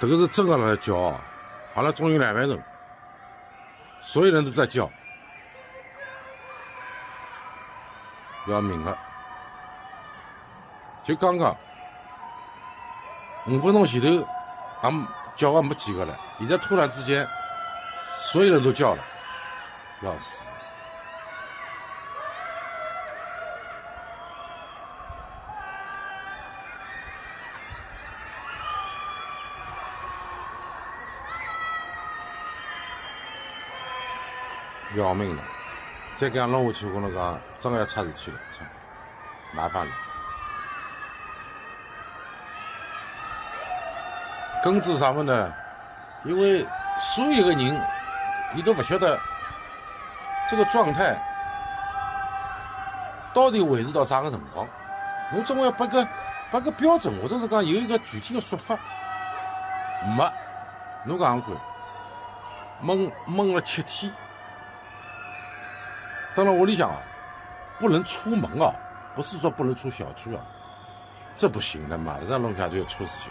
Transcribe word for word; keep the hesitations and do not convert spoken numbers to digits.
这个是真阿拉骄傲，阿拉总有两万人，所有人都在叫，要命了！就刚刚五分钟前头俺叫还没几个了，现在突然之间所有人都叫了，要死！ 要命了！再这样弄下去，我跟侬讲，真的要出事体了，操，麻烦了。根治啥么呢？因为所有的人，伊都不晓得这个状态到底维持到啥个辰光。我总归要拨个拨个标准，或者是讲有一个具体的说法。没，侬讲看，闷闷了七天。 当然，我里向啊，不能出门啊，不是说不能出小区啊，这不行的嘛，这样弄下去就出事情。